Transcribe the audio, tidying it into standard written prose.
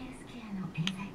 ヘルスケアのエーザイ